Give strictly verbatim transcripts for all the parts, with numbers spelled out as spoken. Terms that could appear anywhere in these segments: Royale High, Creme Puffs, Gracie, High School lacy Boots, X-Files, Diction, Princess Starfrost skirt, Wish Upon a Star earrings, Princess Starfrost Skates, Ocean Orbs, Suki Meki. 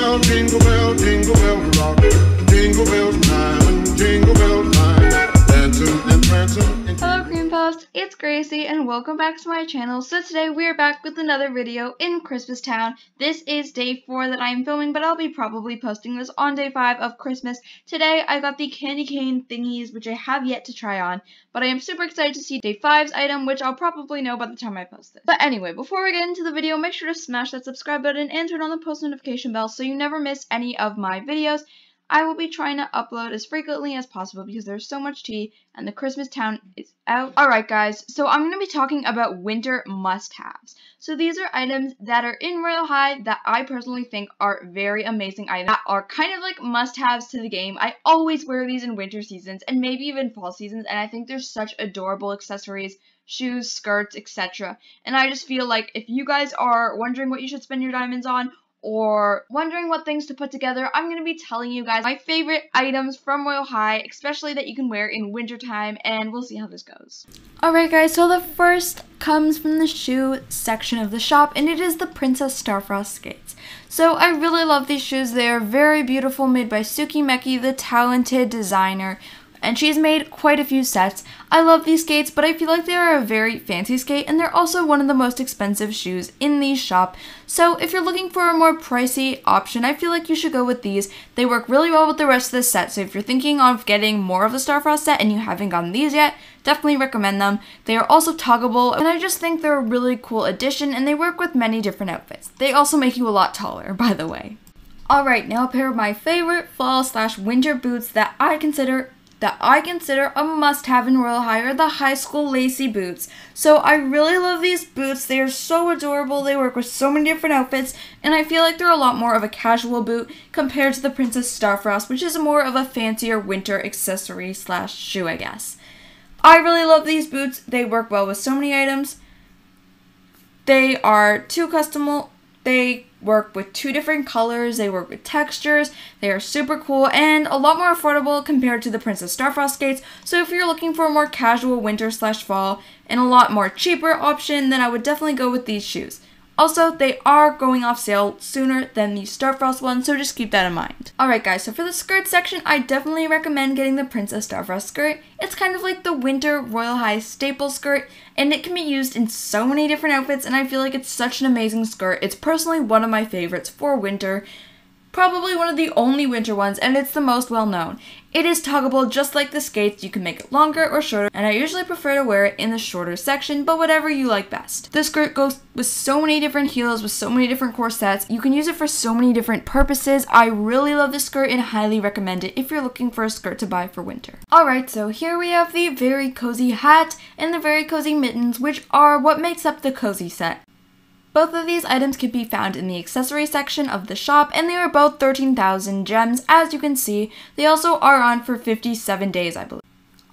bell, jingle bell, jingle bell rock. Jingle bells time, jingle bell time. Dancing and prancing and... Hello Cream Puffs, it's Gracie and welcome back to my channel. So today we are back with another video in Christmas Town. This is day four that I am filming, but I'll be probably posting this on day five of Christmas. Today I got the candy cane thingies, which I have yet to try on, but I am super excited to see day five's item, which I'll probably know by the time I post it. But anyway, before we get into the video, make sure to smash that subscribe button and turn on the post notification bell so you never miss any of my videos. I will be trying to upload as frequently as possible because there's so much tea and the Christmas Town is out. Alright guys, so I'm going to be talking about winter must-haves. So these are items that are in Royale High that I personally think are very amazing items that are kind of like must-haves to the game. I always wear these in winter seasons and maybe even fall seasons, and I think they're such adorable accessories. Shoes, skirts, et cetera. And I just feel like if you guys are wondering what you should spend your diamonds on, or wondering what things to put together, I'm going to be telling you guys my favorite items from Royale High, especially that you can wear in winter time, and we'll see how this goes. Alright guys, so the first comes from the shoe section of the shop, and it is the Princess Starfrost Skates. So I really love these shoes. They are very beautiful, made by Suki Meki, the talented designer, and she's made quite a few sets. I love these skates, but I feel like they are a very fancy skate, and they're also one of the most expensive shoes in the shop. So if you're looking for a more pricey option, I feel like you should go with these. They work really well with the rest of the set, so if you're thinking of getting more of the Starfrost set and you haven't gotten these yet, definitely recommend them. They are also toggleable, and I just think they're a really cool addition, and they work with many different outfits. They also make you a lot taller, by the way. Alright, now a pair of my favorite fall slash winter boots that I consider that I consider a must-have in Royale High are the High School Lacy Boots. So I really love these boots. They are so adorable. They work with so many different outfits, and I feel like they're a lot more of a casual boot compared to the Princess Starfrost, which is more of a fancier winter accessory slash shoe, I guess. I really love these boots. They work well with so many items. They are too customable. They work with two different colors, they work with textures, they are super cool and a lot more affordable compared to the Princess Starfrost skates. So if you're looking for a more casual winter slash fall and a lot more cheaper option, then I would definitely go with these shoes. Also, they are going off sale sooner than the Starfrost ones, so just keep that in mind. Alright guys, so for the skirt section, I definitely recommend getting the Princess Starfrost skirt. It's kind of like the winter Royale High staple skirt, and it can be used in so many different outfits, and I feel like it's such an amazing skirt. It's personally one of my favorites for winter, probably one of the only winter ones, and it's the most well known. It is toggleable just like the skates, you can make it longer or shorter, and I usually prefer to wear it in the shorter section, but whatever you like best. The skirt goes with so many different heels, with so many different corsets, you can use it for so many different purposes. I really love this skirt and highly recommend it if you're looking for a skirt to buy for winter. Alright, so here we have the very cozy hat and the very cozy mittens, which are what makes up the cozy set. Both of these items can be found in the accessory section of the shop, and they are both thirteen thousand gems, as you can see. They also are on for fifty-seven days, I believe.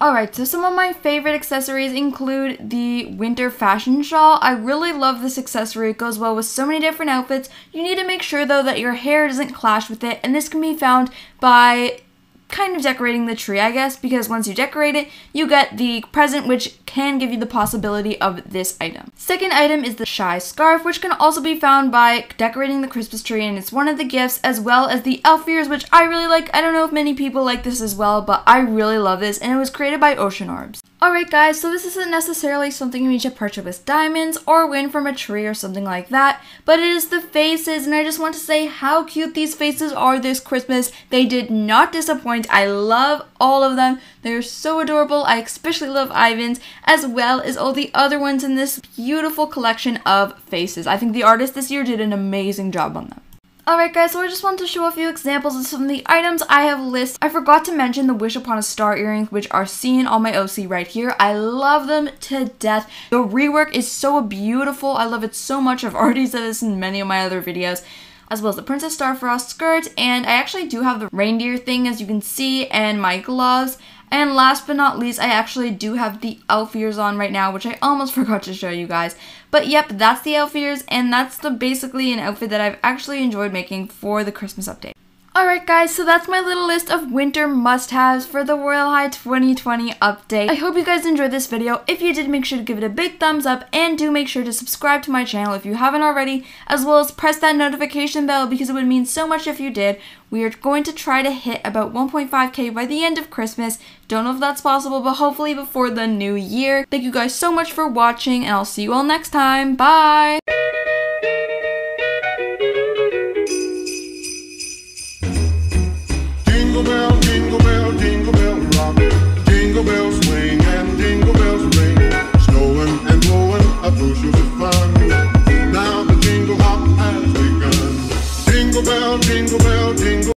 Alright, so some of my favorite accessories include the winter fashion shawl. I really love this accessory. It goes well with so many different outfits. You need to make sure, though, that your hair doesn't clash with it, and this can be found by kind of decorating the tree, I guess, because once you decorate it, you get the present, which can give you the possibility of this item. Second item is the shy scarf, which can also be found by decorating the Christmas tree, and it's one of the gifts, as well as the elf ears, which I really like. I don't know if many people like this as well, but I really love this, and it was created by Ocean Orbs. Alright guys, so this isn't necessarily something you need to purchase with diamonds or win from a tree or something like that, but it is the faces, and I just want to say how cute these faces are this Christmas. They did not disappoint. I love all of them. They're so adorable. I especially love Ivan's, as well as all the other ones in this beautiful collection of faces. I think the artist this year did an amazing job on them. Alright guys, so I just want to show a few examples of some of the items I have listed. I forgot to mention the Wish Upon a Star earrings, which are seen on my O C right here. I love them to death. The rework is so beautiful. I love it so much. I've already said this in many of my other videos, as well as the Princess Starfrost skirt, and I actually do have the reindeer thing, as you can see, and my gloves. And last but not least, I actually do have the elf ears on right now, which I almost forgot to show you guys. But yep, that's the elf ears, and that's the basically an outfit that I've actually enjoyed making for the Christmas update. Alright guys, so that's my little list of winter must-haves for the Royale High twenty twenty update. I hope you guys enjoyed this video. If you did, make sure to give it a big thumbs up and do make sure to subscribe to my channel if you haven't already, as well as press that notification bell because it would mean so much if you did. We are going to try to hit about one point five K by the end of Christmas. Don't know if that's possible, but hopefully before the new year. Thank you guys so much for watching and I'll see you all next time. Bye!